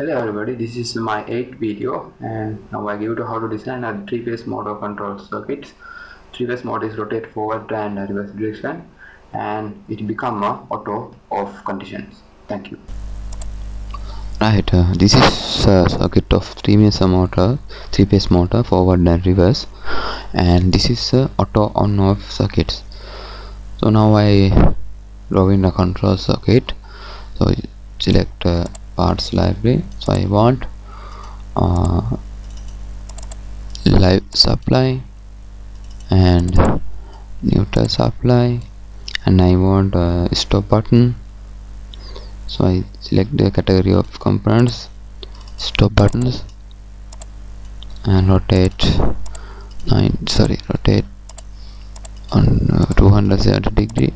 Hello everybody, this is my 8th video, and now I give to how to design a 3-phase motor control circuits. 3-phase motor is rotate forward and reverse direction, and it become a auto off conditions. Thank you. Right, this is a circuit of 3-phase motor forward and reverse, and this is auto on off circuits. So now I draw in a control circuit. So select parts library. So I want live supply and neutral supply, and I want stop button. So I select the category of components, stop buttons, and rotate on 270 degree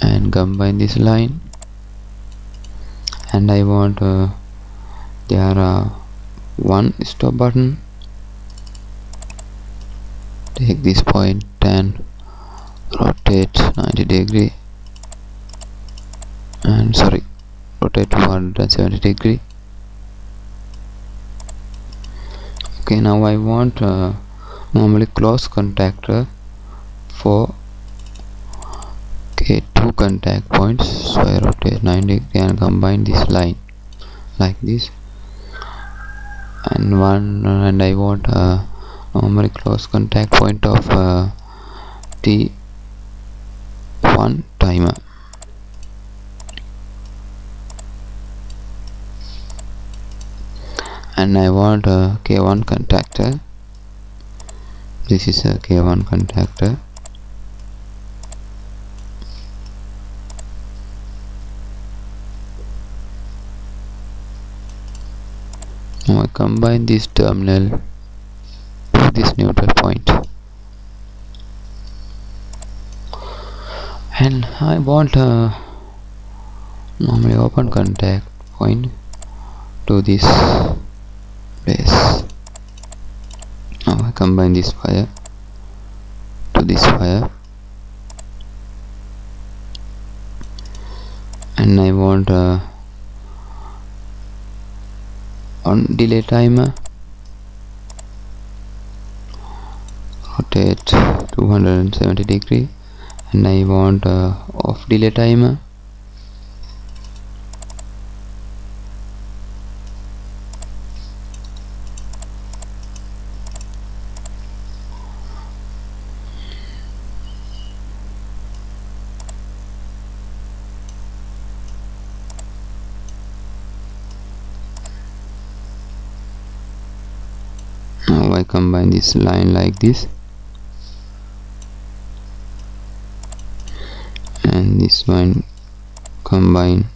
and combine this line. And I want there one stop button. Take this point and rotate 90 degree and rotate 170 degree. Okay, now I want normally close contactor for two contact points. So I rotate 90 degree and combine this line like this, and I want a normally close contact point of T1 timer. And I want a K1 contactor. This is a K1 contactor. Now I combine this terminal to this neutral point, and I want a normally open contact point to this place. Now I combine this wire to this wire, and I want a on delay timer, rotate 270 degree, and I want off delay timer, I combine this line like this, and this one combine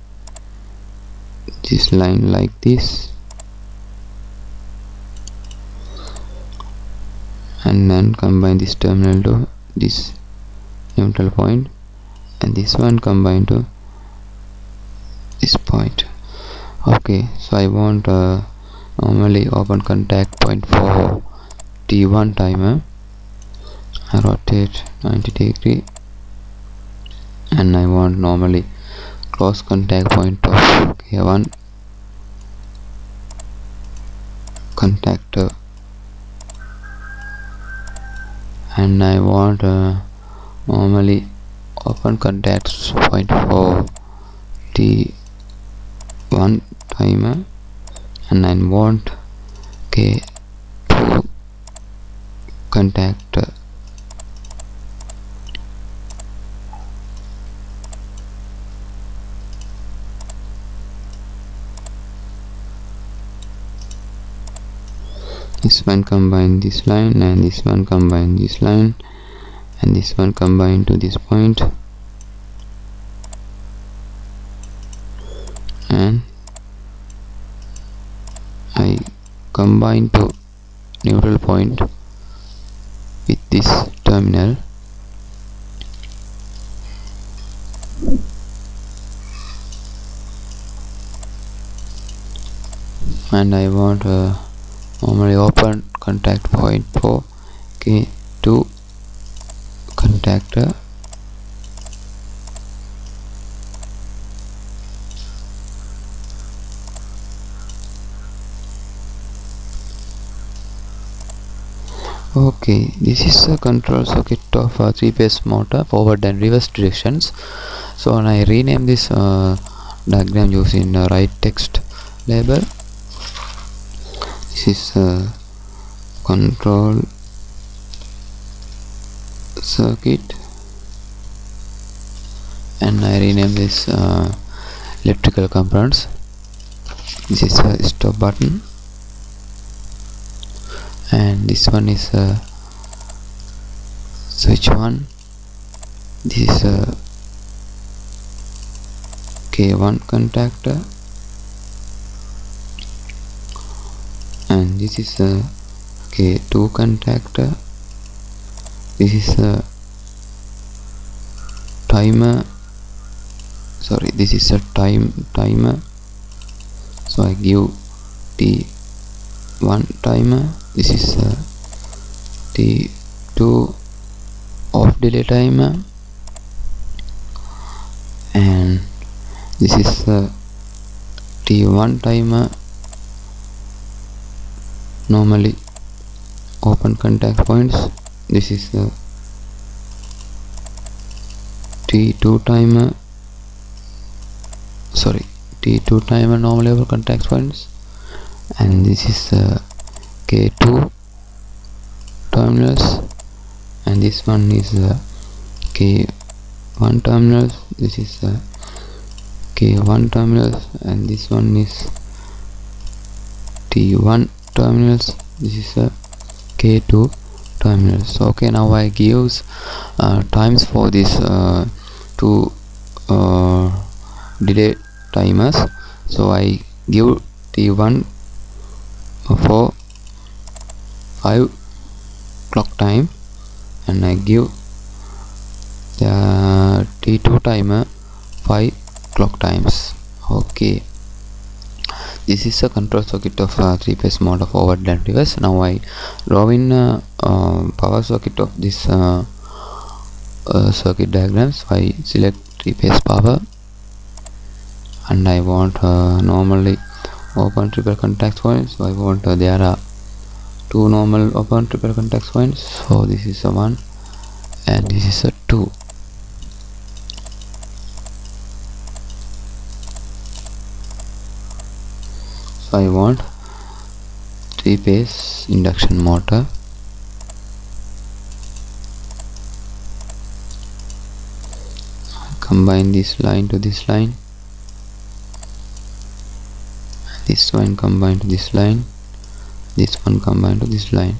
this line like this, and then combine this terminal to this neutral point, and this one combine to this point. Okay, so I want normally open contact point for T1 timer. I rotate 90 degree, and I want normally close contact point of K1 contactor, and I want normally open contact point for T1 timer, and I want K2 contactor. This one combine this line, and this one combine this line, and this one combine to this point, and I combine to neutral point with this terminal, and I want a normally open contact point for K2 contactor. Okay, this is a control circuit of a three-phase motor, forward and reverse directions. So when I rename this diagram using right text label, this is control circuit, and I rename this electrical components. This is a stop button, and this one is a switch one. This is a K1 contactor, and this is a K2 contactor. This is a timer, sorry, this is a timer. So I give T1 timer. This is a T2 off delay timer, and this is a T1 timer, normally open contact points. This is the T2 timer, sorry, T2 timer, normally open contact points, and this is the K2 terminals, and this one is the K1 terminals. This is the K1 terminals, and this one is T1 terminals. This is the K2 terminals. Okay, now I give times for these two delay timers. So I give T1 for 5 clock time, and I give the T2 timer 5 clock times. Okay, this is a control circuit of three-phase motor, forward and reverse. Now I draw in power circuit of this circuit diagram. So I select three-phase power, and I want normally open triple contact points. So I want there are two normal open triple contact points. So this is a 1, and this is a 2. So I want three-phase induction motor. Combine this line to this line, this one combined to this line, this one combined to this line.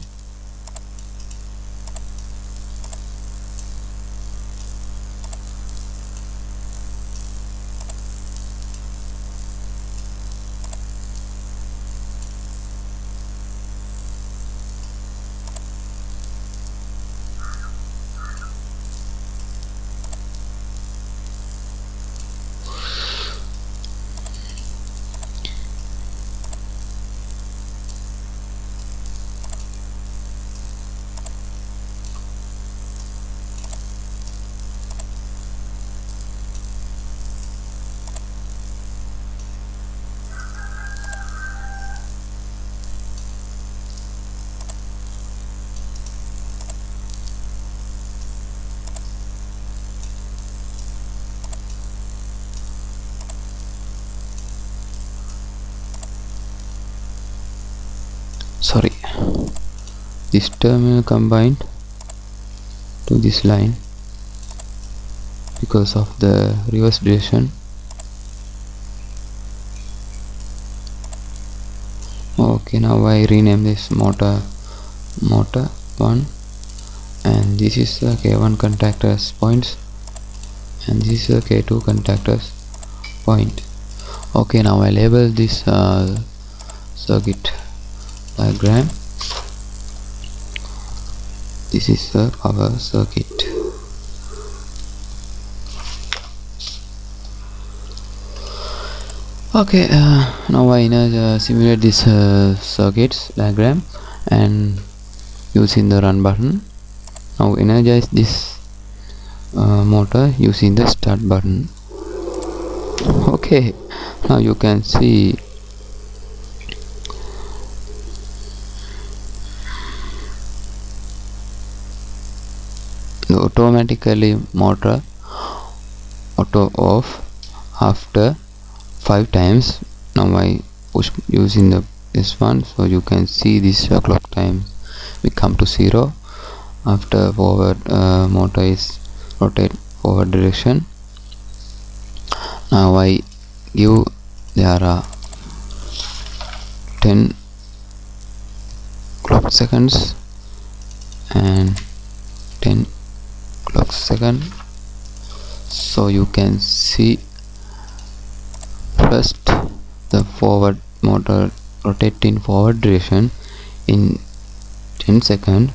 Sorry, this terminal combined to this line because of the reverse direction. Okay, now I rename this motor 1, and this is the K1 contactors points, and this is the K2 contactors point. Okay, now I label this circuit diagram. This is the power circuit. Okay, now I simulate this circuits diagram and using the run button. Now energize this motor using the start button. Okay, now you can see you automatically motor auto off after 5 times. Now I push using this one, so you can see this clock time become to 0 after forward motor is rotate forward direction. Now I give there are 10 clock seconds and 10 clock second, so you can see first the forward motor rotate in forward direction in 10 seconds.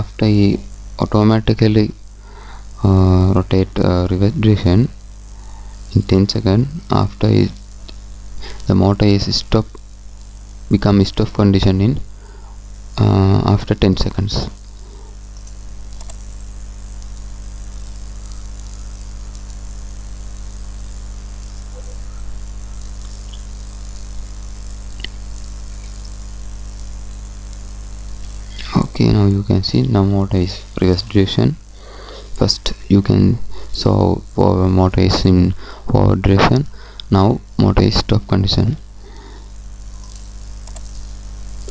After he automatically rotate reverse direction in 10 seconds. After the motor is stop become stop condition in after 10 seconds. Okay, now you can see now motor is reverse direction. First you can so motor is in forward direction. Now motor is stop condition.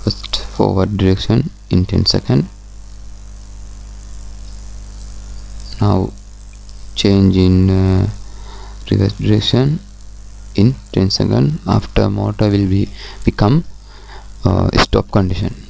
First forward direction in 10 seconds. Now change in reverse direction in 10 seconds. After motor will become stop condition.